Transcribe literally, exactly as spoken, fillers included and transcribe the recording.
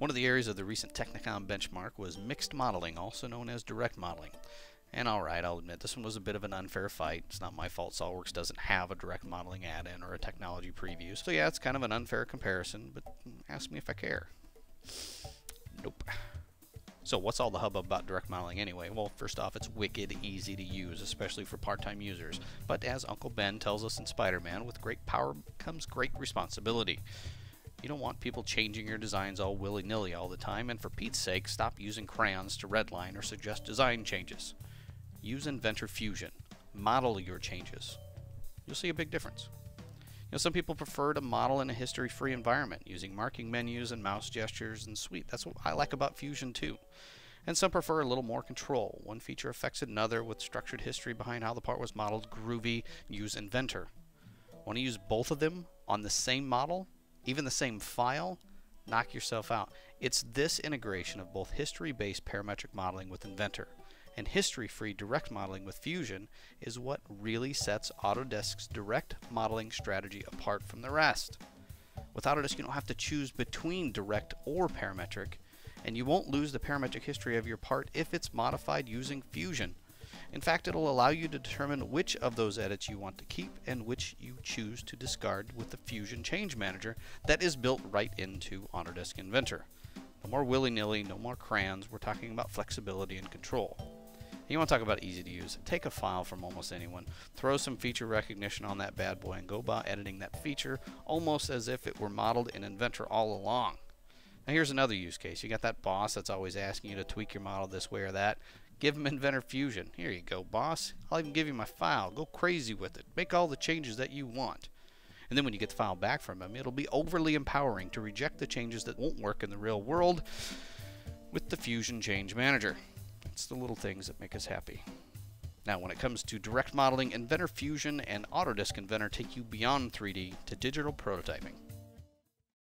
One of the areas of the recent Technicom benchmark was mixed modeling, also known as direct modeling. And alright, I'll admit, this one was a bit of an unfair fight. It's not my fault SolidWorks doesn't have a direct modeling add-in or a technology preview. So yeah, it's kind of an unfair comparison, but ask me if I care. Nope. So what's all the hubbub about direct modeling anyway? Well, first off, it's wicked easy to use, especially for part-time users. But as Uncle Ben tells us in Spider-Man, with great power comes great responsibility. You don't want people changing your designs all willy-nilly all the time, and for Pete's sake, stop using crayons to redline or suggest design changes. Use Inventor Fusion. Model your changes. You'll see a big difference. You know, some people prefer to model in a history-free environment, using marking menus and mouse gestures and sweep. That's what I like about Fusion too. And some prefer a little more control. One feature affects another with structured history behind how the part was modeled. Groovy. Use Inventor. Want to use both of them on the same model, even the same file? Knock yourself out. It's this integration of both history-based parametric modeling with Inventor and history-free direct modeling with Fusion is what really sets Autodesk's direct modeling strategy apart from the rest. With Autodesk, you don't have to choose between direct or parametric, and you won't lose the parametric history of your part if it's modified using Fusion. In fact, it'll allow you to determine which of those edits you want to keep and which you choose to discard with the Fusion Change Manager that is built right into Autodesk Inventor. No more willy-nilly, no more crayons, we're talking about flexibility and control. You want to talk about easy to use. Take a file from almost anyone, throw some feature recognition on that bad boy, and go by editing that feature almost as if it were modeled in Inventor all along. Now here's another use case. You got that boss that's always asking you to tweak your model this way or that. Give him Inventor Fusion. Here you go, boss. I'll even give you my file. Go crazy with it. Make all the changes that you want. And then when you get the file back from him, it'll be overly empowering to reject the changes that won't work in the real world with the Fusion Change Manager. It's the little things that make us happy. Now, when it comes to direct modeling, Inventor Fusion and Autodesk Inventor take you beyond three D to digital prototyping.